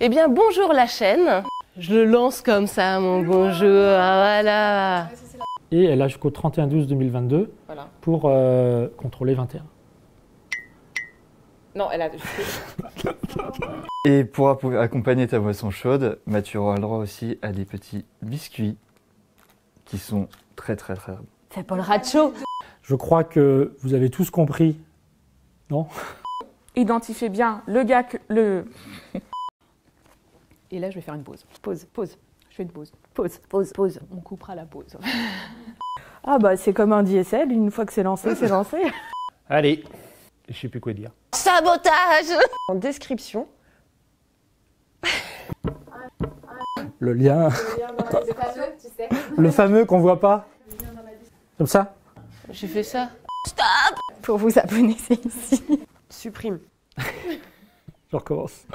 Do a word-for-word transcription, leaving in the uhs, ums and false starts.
Eh bien, bonjour la chaîne. Je le lance comme ça, mon bonjour, voilà. Et elle a jusqu'au trente et un douze deux mille vingt-deux voilà. pour euh, contrôler vingt et un. Non, elle a... Et pour accompagner ta boisson chaude, bah, tu auras le droit aussi à des petits biscuits qui sont très très très bons. Fais pas le ratcho. Je crois que vous avez tous compris, non? Identifiez bien le gars que... Le... Et là, je vais faire une pause. Pause, pause. Je fais une pause. Pause, pause, pause. On coupera la pause. Ah bah, c'est comme un D S L. Une fois que c'est lancé, c'est lancé. Allez, je sais plus quoi dire. Sabotage. En description. Le lien. Le lien dans les fameux, tu sais. Le fameux qu'on voit pas. Comme ça. J'ai fait ça. Stop. Pour vous abonner, c'est ici. Supprime. Je recommence.